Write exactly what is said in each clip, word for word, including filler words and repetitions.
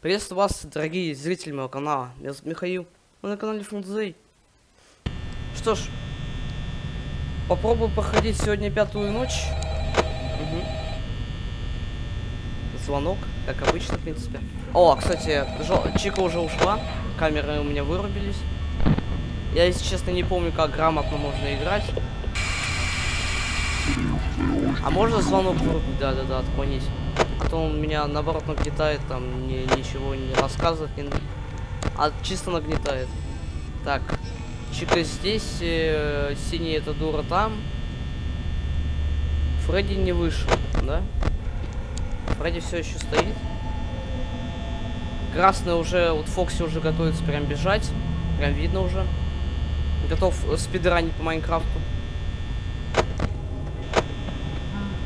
Приветствую вас, дорогие зрители моего канала. Я зовут Михаил, вы на канале Фунзей. Что ж, попробую проходить сегодня пятую ночь. Угу. Звонок, как обычно, в принципе. О, кстати, Чика уже ушла, камеры у меня вырубились. Я, если честно, не помню, как грамотно можно играть. А можно звонок вырубить? Да-да-да, отклонить. А то он меня, наоборот, нагнетает, там, мне ничего не рассказывает, не... а чисто нагнетает. Так, Чика здесь, э, синий это дура там. Фредди не вышел, да? Фредди все еще стоит. Красный уже, вот Фокси уже готовится прям бежать. Прям видно уже. Готов спидранить по Майнкрафту.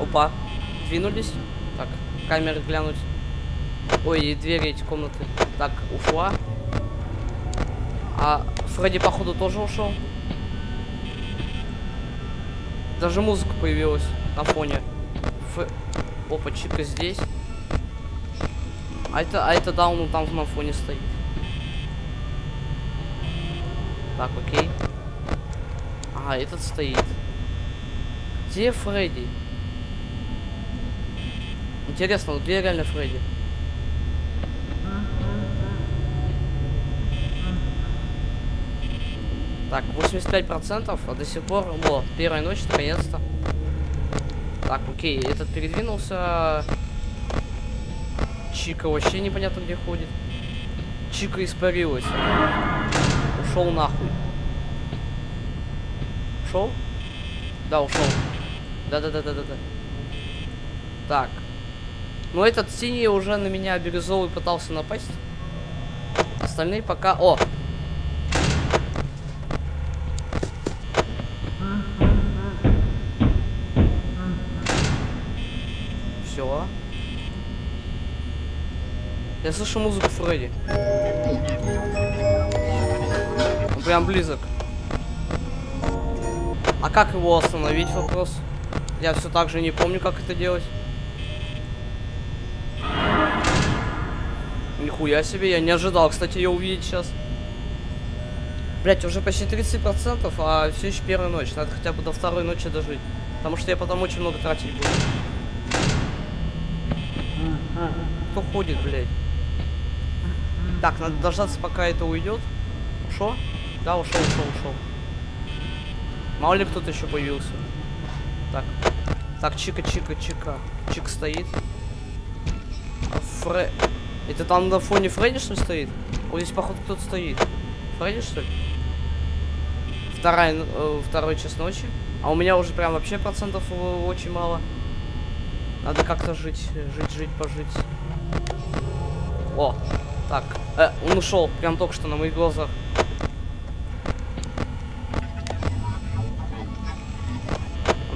Опа, двинулись. Так, камеры глянуть. Ой, и двери эти комнаты. Так, ушла. А Фредди, походу, тоже ушел. Даже музыка появилась на фоне. Ф... Опа, Чика здесь. А это, а это Даун там на фоне стоит. Так, окей. Ага, этот стоит. Где Фредди? Интересно, где реально Фредди? Так, восемьдесят пять процентов, а до сих пор... О, первая ночь, наконец-то. Так, окей, этот передвинулся. Чика вообще непонятно где ходит. Чика испарилась. Ушел нахуй. Ушел? Да, ушел. Да-да-да-да-да-да. Так. Но этот синий уже на меня, бирюзовый, пытался напасть. Остальные пока... О! Все. Я слышу музыку Фредди. Он прям близок. А как его остановить, вопрос? Я все так же не помню, как это делать. Нихуя себе, я не ожидал, кстати, ее увидеть сейчас. Блять, уже почти тридцать процентов, а все еще первая ночь. Надо хотя бы до второй ночи дожить. Потому что я потом очень много тратить буду. Кто ходит, блять? Так, надо дождаться, пока это уйдет. Ушел? Да, ушел, ушел, ушел. Мало ли кто-то еще появился. Так. Так, Чика, Чика, Чика. Чик стоит. Фре... Это там на фоне Фредди, что ли, стоит? Вот здесь, походу, кто-то стоит. Фредди, что ли? Вторая, э, второй час ночи. А у меня уже прям вообще процентов э, очень мало. Надо как-то жить, жить, жить, пожить. О, так. Э, он ушел прям только что на моих глазах.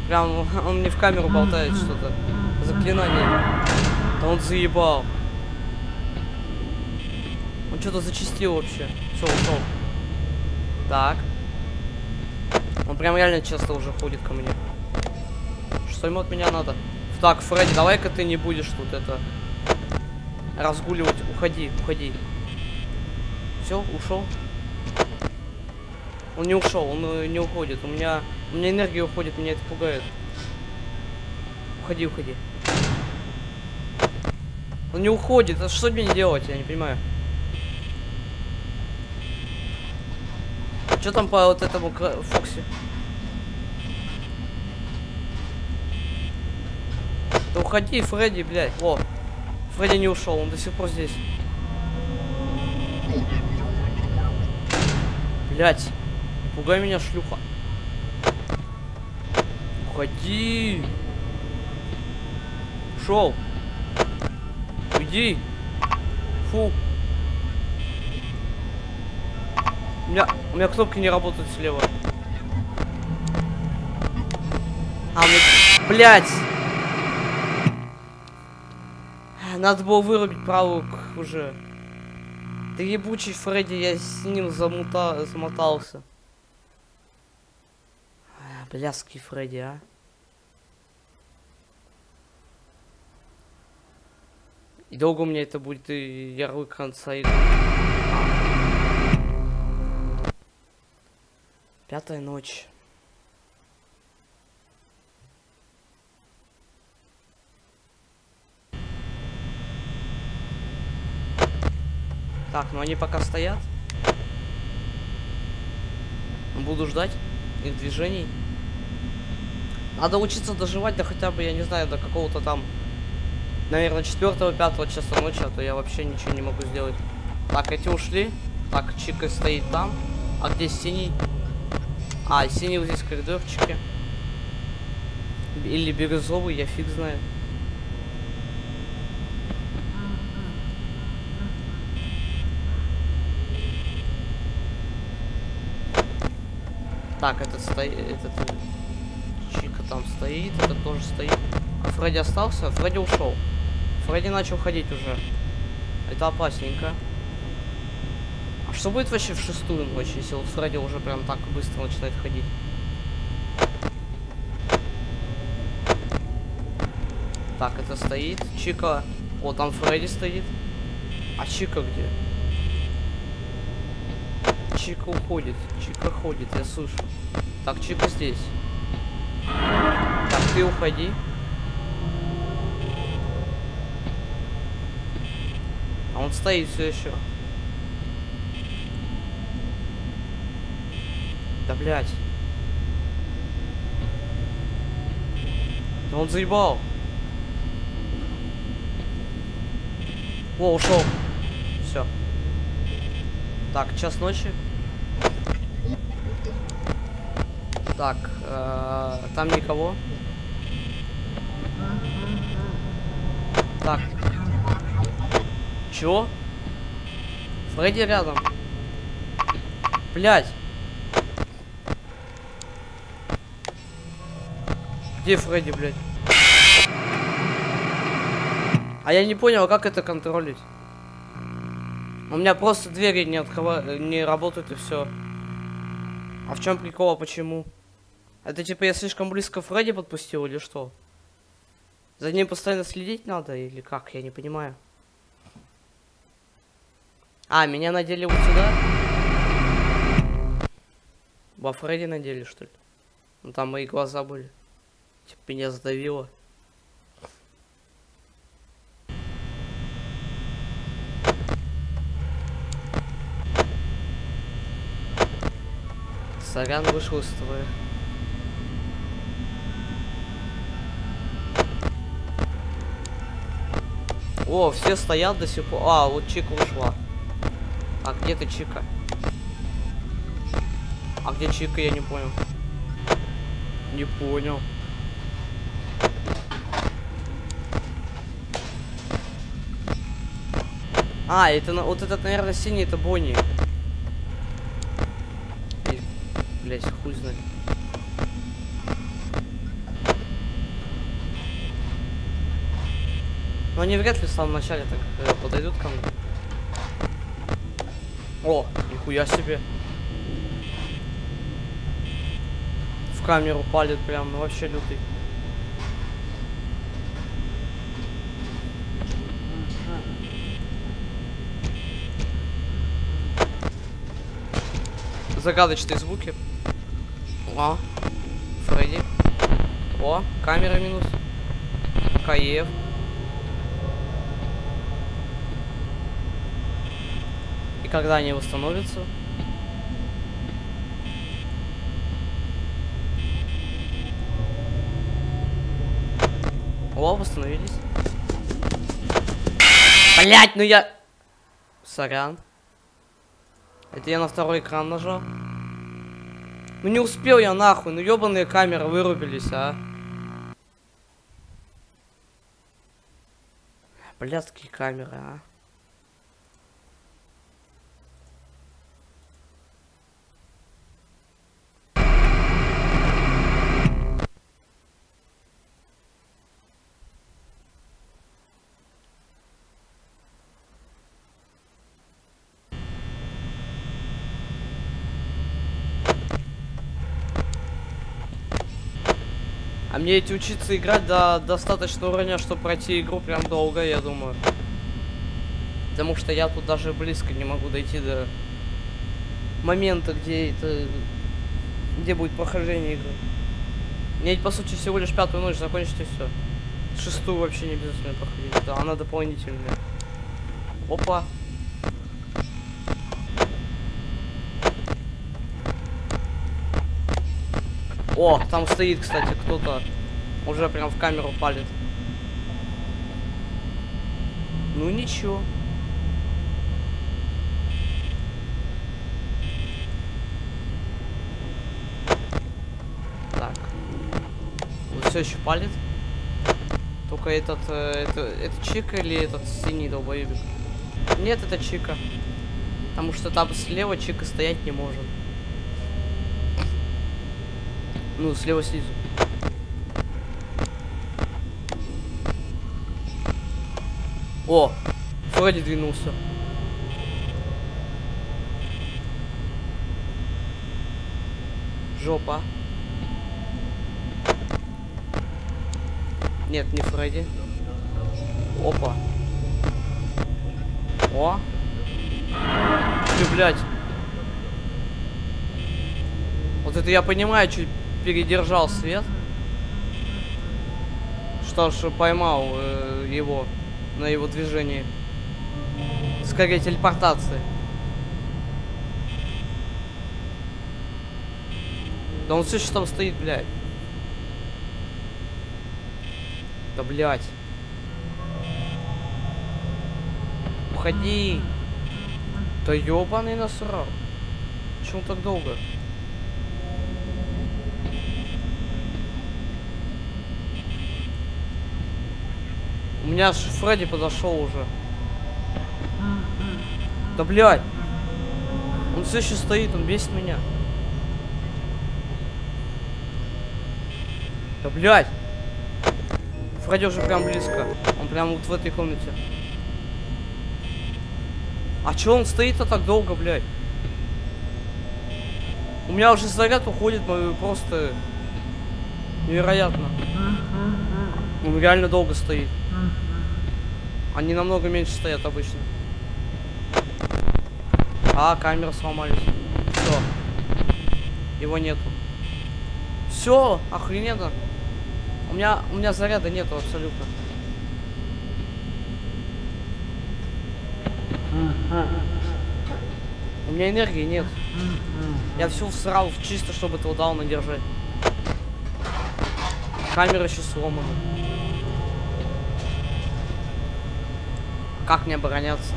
Прям он мне в камеру болтает что-то. Заклинание. Да он заебал. Он что-то зачистил вообще. Все, ушел. Так. Он прям реально часто уже ходит ко мне. Что ему от меня надо? Так, Фредди, давай-ка ты не будешь тут это... разгуливать. Уходи, уходи. Все, ушел. Он не ушел, он не уходит. У меня... У меня энергия уходит, меня это пугает. Уходи, уходи. Он не уходит. А что мне делать? Я не понимаю. Что там по вот этому Фокси? Да уходи, Фредди, блядь. О, Фредди не ушел, он до сих пор здесь. Блядь, пугай меня, шлюха. Уходи. Ушел. Уйди. Фу. У меня, у меня кнопки не работают слева. А, мне... Блять! Надо было вырубить правую уже. Да ебучий Фредди, я с ним замута... замотался. Бляски Фредди, а. И долго у меня это будет и ярлык конца игры. Пятая ночь. Так, ну они пока стоят. Буду ждать их движений. Надо учиться доживать до хотя бы, я не знаю, до какого-то там... Наверное, четвёртого-пятого часа ночи, а то я вообще ничего не могу сделать. Так, эти ушли. Так, Чика стоит там. А где синий? А, синий вот здесь в коридорчике. Или бирюзовый, я фиг знаю. Так, этот стоит, этот... Чика там стоит, этот тоже стоит. А Фредди остался? Фредди ушел. Фредди начал ходить уже. Это опасненько. А что будет вообще в шестую ночь, если вот Фредди уже прям так быстро начинает ходить? Так, это стоит. Чика. О, там Фредди стоит. А Чика где? Чика уходит. Чика ходит, я слышу. Так, Чика здесь. Так, ты уходи. А он стоит все еще. Да блять. Да он заебал. О, ушел. Все. Так, час ночи. Так, э-э, там никого. Так. Чего? Фредди рядом. Блять. Где Фредди, блядь? А я не понял, как это контролить. У меня просто двери не открыва... не работают и все. А в чем прикол, а почему? Это типа я слишком близко Фредди подпустил или что? За ним постоянно следить надо или как? Я не понимаю. А, меня надели вот сюда. Во Фредди надели, что ли? Ну там мои глаза были. Типа меня сдавило. Сорян, вышел из строя. О, все стоят до сих пор. А, вот Чика ушла. А где ты, Чика? А где Чика, я не понял. Не понял. А, это вот этот, наверное, синий, это Бонни. Блять, хуй знает. Но они вряд ли в самом начале так подойдут ко мне. О, нихуя себе. В камеру палит прям, ну вообще лютый. Загадочные звуки. О, Фредди. О, камера минус. КФ. И когда они восстановятся? О, восстановились. Блять, ну я... Сорян. Это я на второй экран нажал. Ну не успел я нахуй, ну ёбаные камеры вырубились, а. Блядские камеры, а. Мне идти учиться играть до достаточного уровня, чтобы пройти игру прям долго, я думаю. Потому что я тут даже близко не могу дойти до момента, где это... где будет прохождение игры. Мне ведь, по сути, всего лишь пятую ночь закончить и все. Шестую вообще не обязательно проходить. Да, она дополнительная. Опа. О, там стоит, кстати, кто-то. Уже прям в камеру палит. Ну ничего. Так. Вот все еще палит. Только этот, э, это, это Чика или этот синий долбоебик? Нет, это Чика. Потому что там слева Чика стоять не может. Ну, слева снизу. О! Фредди двинулся. Жопа. Нет, не Фредди. Опа. О! Ты, блядь. Вот это я понимаю, чуть... передержал свет, что ж, поймал э, его на его движении, скорее телепортации. Да он все еще там стоит, блядь. Да, блядь. Уходи. Да ёбаный насрал. Почему так долго? У меня аж Фредди подошел уже. Да блядь! Он все еще стоит, он бесит меня. Да блядь! Фредди уже прям близко. Он прям вот в этой комнате. А че он стоит-то так долго, блядь? У меня уже заряд уходит, просто невероятно. Он реально долго стоит. Они намного меньше стоят обычно. А, камеры сломались. Все. Его нету. Все, охрененно. У меня, у меня заряда нету абсолютно. У меня энергии нет. Я всю всрал в чисто, чтобы этого дауна держать. Камера еще сломана. Как мне обороняться?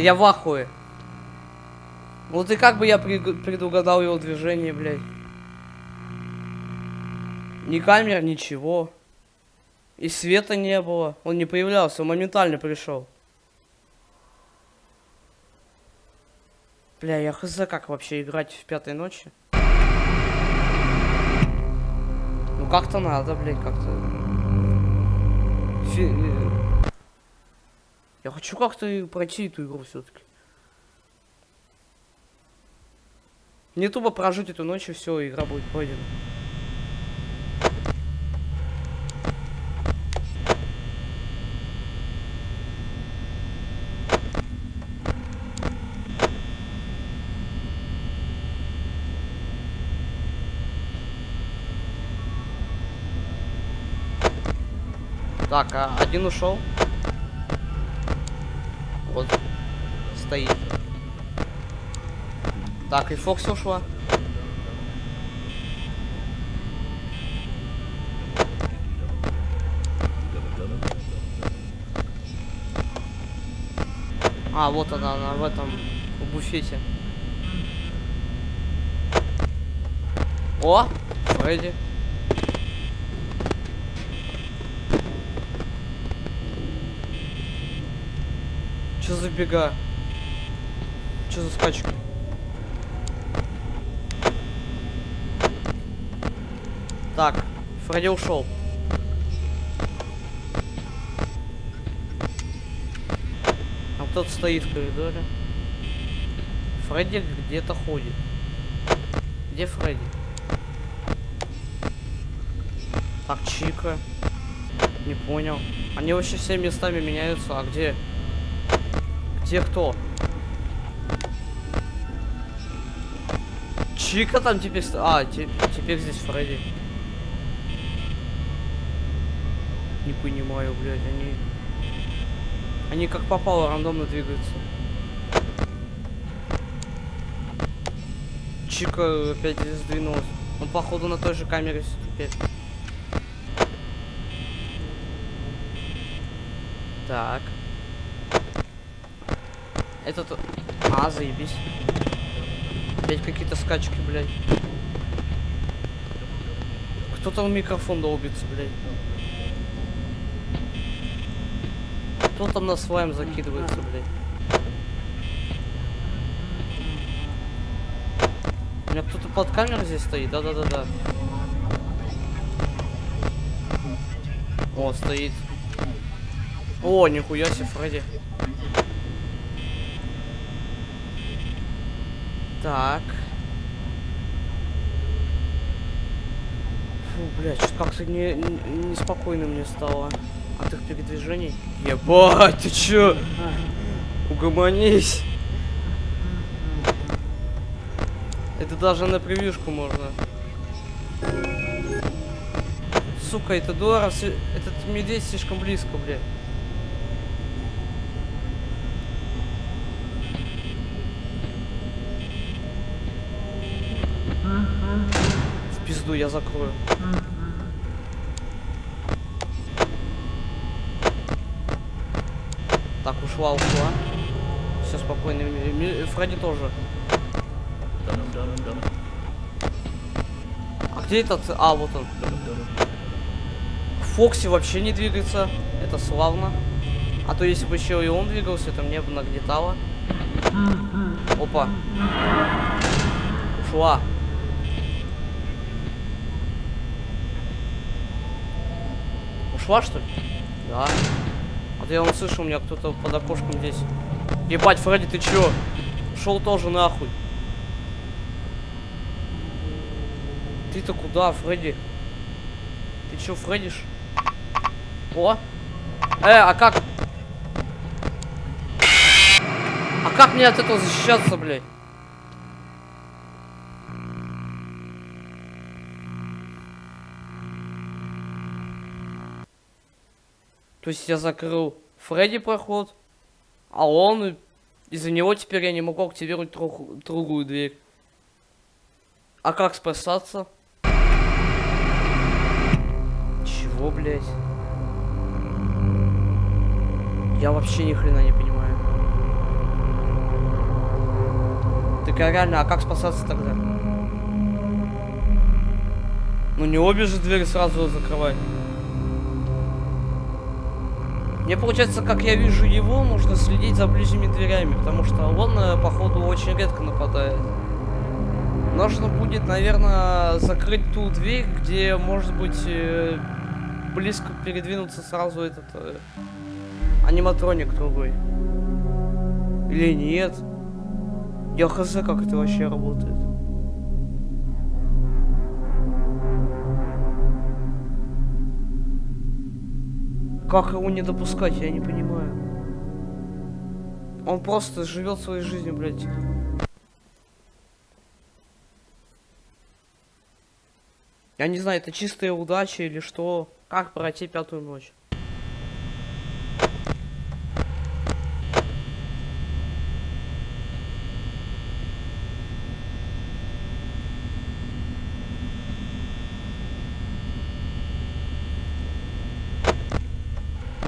Я в ахуе. Вот и как бы я предугадал его движение, блядь. Ни камер, ничего. И света не было. Он не появлялся, он моментально пришел. Бля, я хз, как вообще играть в пятой ночи? Ну как-то надо, блядь, как-то. Фи... Я хочу как-то пройти эту игру все-таки. Не тупо прожить эту ночь, и все, игра будет пройдена. Так, а один ушел. Вот. Стоит. Так, и Фокси ушла. А, вот она, она в этом, в буфете. О, Фредди. Что за бега? Что за скачка? Так, Фредди ушел. А кто-то стоит в коридоре. Фредди где-то ходит. Где Фредди? Так, Чика. Не понял. Они вообще все местами меняются. А где? Где кто? Чика там теперь... А, те... теперь здесь Фредди. Не понимаю, блядь, они... Они как попало рандомно двигаются. Чика опять сдвинулась. Он походу на той же камере теперь. Так. Этот... А, заебись. Опять какие-то скачки, блядь. Кто там микрофон долбится, блядь? Кто там на слайм закидывается, блядь? У меня кто-то под камерой здесь стоит, да-да-да-да. О, стоит. О, нихуя себе, Фредди. Так. Фу, блядь, как-то не, не, неспокойно мне стало от их передвижений. Ебать, ты чё? Угомонись. Это даже на превьюшку можно. Сука, это Дора, этот медведь слишком близко, блядь. В пизду я закрою. Так, ушла, ушла. Все спокойно. Фредди тоже. А где этот? А, вот он. Фокси вообще не двигается. Это славно. А то если бы еще и он двигался, это мне бы нагнетало. Опа. Ушла. Ушла, что ли? Да. Вот я вам слышу, у меня кто-то под окошком здесь. Ебать, Фредди, ты чё? Ушел тоже нахуй. Ты-то куда, Фредди? Ты чё, Фреддиш? О! Э, а как? А как мне от этого защищаться, блядь? То есть я закрыл Фредди проход, а он... Из-за него теперь я не могу активировать трох, другую дверь. А как спасаться? Чего, блядь? Я вообще ни хрена не понимаю. Так реально, а как спасаться тогда? Ну не обе же двери сразу закрывать. Мне получается, как я вижу его, нужно следить за ближними дверями, потому что он, походу, очень редко нападает. Нужно будет, наверное, закрыть ту дверь, где, может быть, близко передвинуться сразу этот э, аниматроник другой. Или нет? Я хз, как это вообще работает. Как его не допускать, я не понимаю. Он просто живет своей жизнью, блядь. Я не знаю, это чистая удача или что. Как пройти пятую ночь?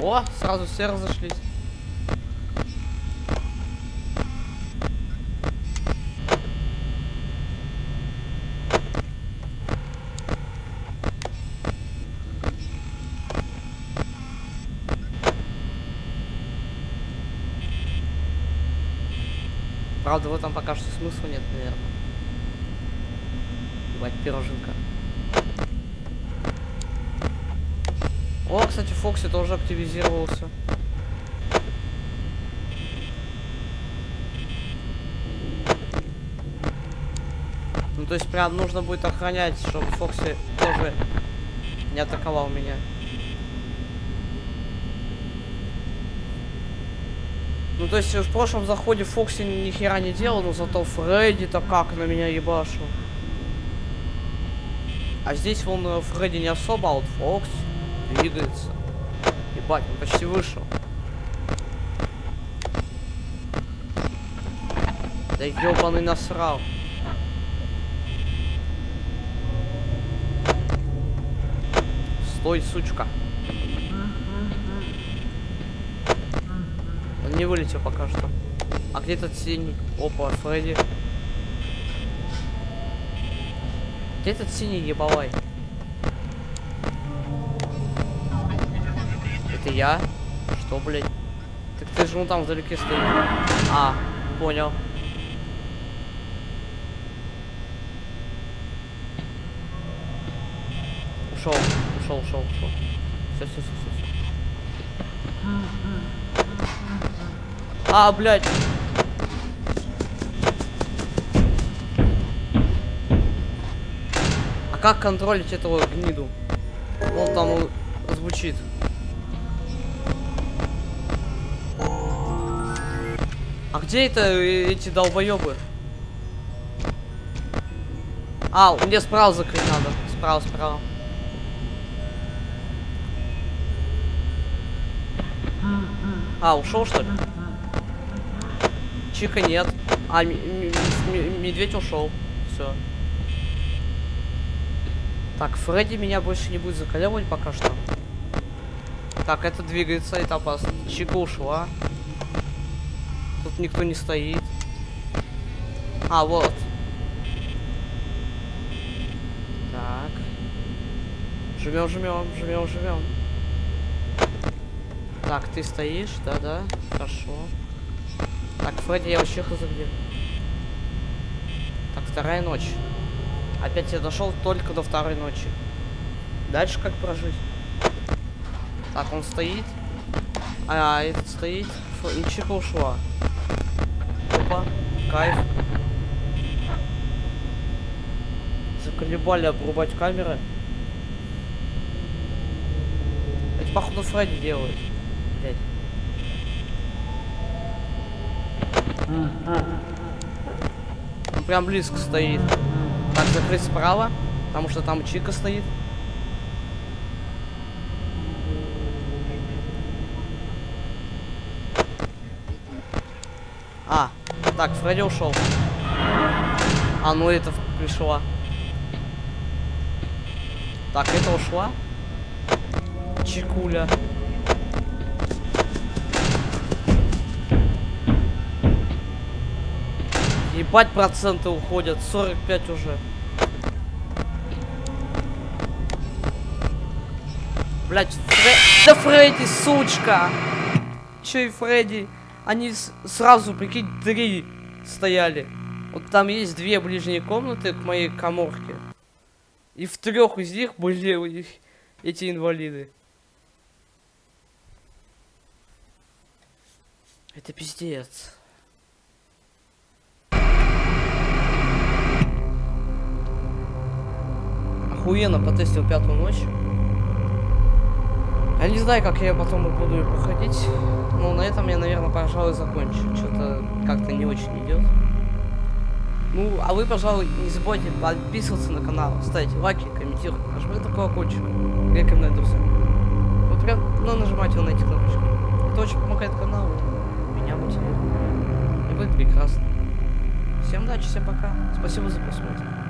О, сразу все разошлись. Правда, в этом пока что смысла нет, наверное. Ебать, пироженка. О, кстати, Фокси тоже активизировался. Ну, то есть прям нужно будет охранять, чтобы Фокси тоже не атаковал меня. Ну то есть в прошлом заходе Фокси ни хера не делал, но зато Фредди-то как на меня ебашил. А здесь вон Фредди не особо, а вот Фокс двигается. Ебать, он почти вышел. Да ебаный насрал. Стой, сучка. Он не вылетел пока что. А где этот синий? Опа, Фредди. Где этот синий ебалай? Это я? Что, блядь? Так ты же вон там вдалеке стоишь. А, понял. Ушел, ушел, ушел, ушел. Все, все, все, все, все. А, блядь. А как контролить этого гниду? Вон там он звучит. А где это эти долбоебы? А, мне справа закрыть надо. Справа, справа. А, ушел что ли? Чика нет. А, медведь ушел. Все. Так, Фредди меня больше не будет заколебывать пока что. Так, это двигается, это опасно. Чика ушла. Тут никто не стоит. А, вот. Так. Жмем, жмем, жмем, жмем. Так, ты стоишь, да-да. Хорошо. Так, Фредди, я вообще хз где. Так, вторая ночь. Опять я дошел только до второй ночи. Дальше как прожить? Так, он стоит. А, этот стоит. Чика ушла. Опа, кайф. Заколебали обрубать камеры. Это походу Фредди делает. Блять. Он прям близко стоит. Так, закрыть справа, потому что там Чика стоит. А, так, Фредди ушел. А, ну это пришла. Так, это ушла. Чикуля. Ебать, проценты уходят. сорок пять уже. Блять, Фре... да Фредди, сучка! Че и Фредди? Они сразу, прикинь, три стояли. Вот там есть две ближние комнаты к моей каморке. И в трех из них были у них эти инвалиды. Это пиздец. Охуенно потестил пятую ночь. Я не знаю, как я потом буду ее проходить. Но на этом я, наверное, пожалуй, закончу. Что-то как-то не очень идет. Ну, а вы, пожалуй, не забудьте подписываться на канал, ставить лайки, комментировать, нажимать на колокольчик, рекомендуется. Вот прям, ну, нажимайте на эти кнопочки. Это очень помогает каналу, меня мотивирует. И будет прекрасно. Всем удачи, всем пока. Спасибо за просмотр.